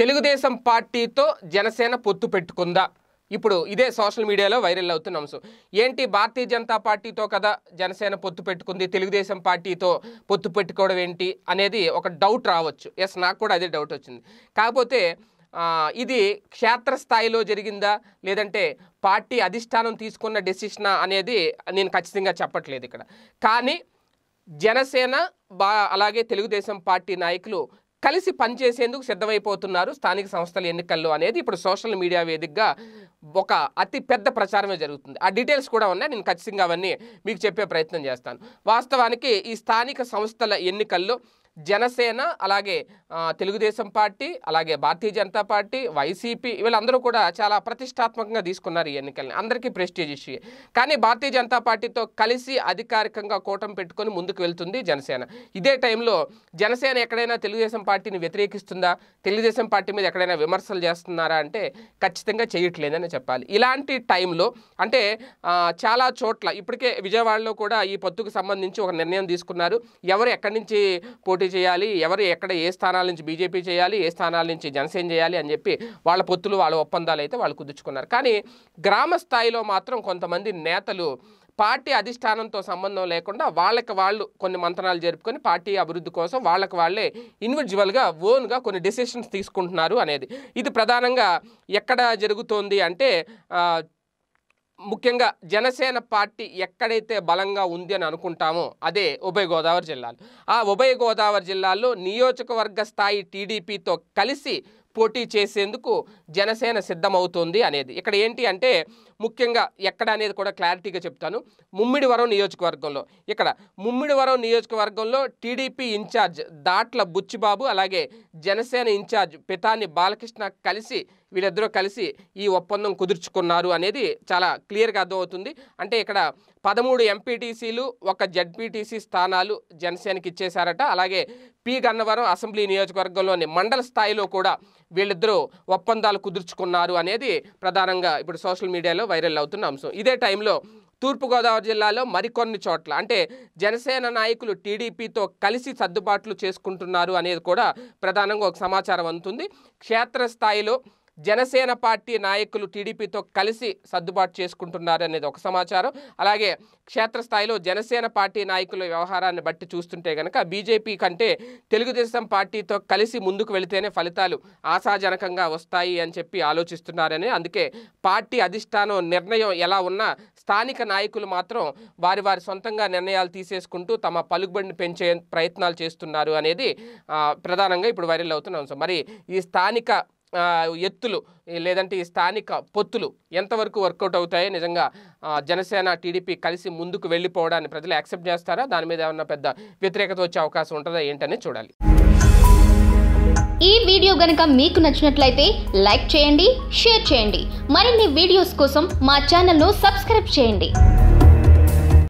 తెలుగుదేశం పార్టీతో జనసేన పొత్తు పెట్టుకుందా ఇప్పుడు ఇదే సోషల్ మీడియాలో వైరల్ అవుతున్న అంశం ఏంటి భారతీయ జనతా పార్టీతో కదా జనసేన పొత్తు పెట్టుకుంది తెలుగుదేశం పార్టీతో పొత్తు పెట్టుకోవడం ఏంటి అనేది ఒక డౌట్ రావచ్చు yes నాకు కూడా అదే డౌట్ వచ్చింది కాకపోతే ఇది క్షేత్ర స్థాయిలో జరిగిందా లేదంటే పార్టీ అధిష్టానం తీసుకున్న డిసిషన్ అనేది నేను ఖచ్చితంగా చెప్పట్లేదు ఇక్కడ కానీ జనసేన అలాగే తెలుగుదేశం పార్టీ నాయకులు కలిసి పని చేసేందుకు సిద్ధమైపోతున్నారు స్థానిక సంస్థల ఎన్నికల్లో అనేది ఇప్పుడు సోషల్ మీడియా వేదికగా ఒక అతి పెద్ద ప్రచారమే జరుగుతుంది ఆ డీటెయిల్స్ కూడా ఉన్నాయి నేను ఖచ్చితంగా అవన్నీ మీకు చెప్పే ప్రయత్నం చేస్తాను వాస్తవానికి ఈ స్థానిక సంస్థల ఎన్నికల్లో జనసేన అలాగే తెలుగుదేశం పార్టీ అలాగే భారతీయ జనతా పార్టీ వైసీపీ వీళ్ళందరూ కూడా చాలా ప్రతిష్టాత్మకంగా తీసుకున్నారు ఈ ఎన్నికల్ని అందరికీ ప్రెస్టీజ్ ఇష్యూ కానీ భారతీయ జనతా పార్టీతో కలిసి అధికారికంగా కూటమి పెట్టుకొని ముందుకు వెళ్తుంది జనసేన ఇదే టైంలో జనసేన ఎక్కడైనా తెలుగుదేశం పార్టీని వ్యతిరేకిస్తుందా తెలుగుదేశం పార్టీ మీద ఎక్కడైనా విమర్శలు చేస్తున్నారా అంటే ఖచ్చితంగా చేయట్లేదని చెప్పాలి ఇలాంటి టైంలో అంటే చాలా చోట్ల ఇప్పటికే విజయవాడలో కూడా ఈ పొత్తుకు సంబంధించి ఒక నిర్ణయం తీసుకున్నారు ఎవరు ఎక్కడి నుంచి చేయాలి ఎవరు ఎక్కడ ఏ స్థానాల నుంచి బీజేపీ చేయాలి ఏ స్థానాల నుంచి జనసేన చేయాలి అని చెప్పి వాళ్ళ పొత్తులు వాళ్ళ ఒప్పందాలు అయితే వాళ్ళు కుదుర్చుకున్నారు కానీ గ్రామ స్థాయిలో మాత్రం కొంతమంది నేతలు పార్టీ అధిష్టానంతో సంబంధం లేకుండా వాళ్ళకి వాళ్ళు కొన్ని మంత్రాలు జరుపుకొని పార్టీ అభివృద్ధి కోసం వాళ్ళకి వాళ్ళే ఇండివిజువల్గా ఓన్గా కొన్ని డెసిషన్స్ తీసుకుంటున్నారు అనేది ఇది ప్రధానంగా ఎక్కడ జరుగుతోంది అంటే ముఖ్యంగా జనసేన పార్టీ ఎక్కడైతే బలంగా ఉంది అని అనుకుంటామో అదే ఉభయ గోదావరి జిల్లాలో ఆ ఉభయ గోదావరి జిల్లాలో నియోజకవర్గ స్థాయి టీడీపీతో కలిసి పోటీ చేసేందుకు జనసేన సిద్ధమవుతోంది అనేది ఇక్కడ ఏంటి అంటే ముఖ్యంగా ఎక్కడ అనేది కూడా క్లారిటీగా చెప్తాను ముమ్మిడివరం నియోజకవర్గంలో ఇక్కడ ముమ్మిడివరం నియోజకవర్గంలో టీడీపీ ఇన్ఛార్జ్ దాట్ల బుచ్చిబాబు అలాగే జనసేన ఇన్ఛార్జ్ పితాని బాలకృష్ణ కలిసి వీళ్ళిద్దరూ కలిసి ఈ ఒప్పందం కుదుర్చుకున్నారు అనేది చాలా క్లియర్గా అర్థమవుతుంది అంటే ఇక్కడ 13 ఎంపీటీసీలు ఒక జడ్పీటీసీ స్థానాలు జనసేనకి ఇచ్చేశారట అలాగే పి గన్నవరం అసెంబ్లీ నియోజకవర్గంలోని మండల స్థాయిలో కూడా వీళ్ళిద్దరూ ఒప్పందాలు కుదుర్చుకున్నారు అనేది ప్రధానంగా ఇప్పుడు సోషల్ మీడియాలో వైరల్ అవుతున్న అంశం ఇదే టైంలో తూర్పుగోదావరి జిల్లాలో మరికొన్ని చోట్ల అంటే జనసేన నాయకులు టీడీపీతో కలిసి సర్దుబాట్లు చేసుకుంటున్నారు అనేది కూడా ప్రధానంగా ఒక సమాచారం అందుతుంది క్షేత్రస్థాయిలో జనసేన పార్టీ నాయకులు టీడీపీతో కలిసి సర్దుబాటు చేసుకుంటున్నారు అనేది ఒక సమాచారం అలాగే క్షేత్రస్థాయిలో జనసేన పార్టీ నాయకుల వ్యవహారాన్ని బట్టి చూస్తుంటే కనుక బీజేపీ కంటే తెలుగుదేశం పార్టీతో కలిసి ముందుకు వెళితేనే ఫలితాలు ఆశాజనకంగా వస్తాయి అని చెప్పి ఆలోచిస్తున్నారని అందుకే పార్టీ అధిష్టానం నిర్ణయం ఎలా ఉన్నా స్థానిక నాయకులు మాత్రం వారి సొంతంగా నిర్ణయాలు తీసేసుకుంటూ తమ పలుకుబడిని పెంచే ప్రయత్నాలు చేస్తున్నారు అనేది ప్రధానంగా ఇప్పుడు వైరల్ అవుతున్న అంశం మరి ఈ స్థానిక ఎత్తులు లేదంటే ఈ స్థానిక పొత్తులు ఎంతవరకు వర్కౌట్ అవుతాయో నిజంగా జనసేన టీడీపీ కలిసి ముందుకు వెళ్ళిపోవడాన్ని ప్రజలు యాక్సెప్ట్ చేస్తారా దాని మీద ఏమన్నా పెద్ద వ్యతిరేకత వచ్చే అవకాశం ఉంటుందా ఏంటనే చూడాలి ఈ వీడియో గనుక మీకు నచ్చినట్లయితే లైక్ చేయండి షేర్ చేయండి మరిన్ని వీడియోస్ కోసం మా ఛానల్ను సబ్స్క్రైబ్ చేయండి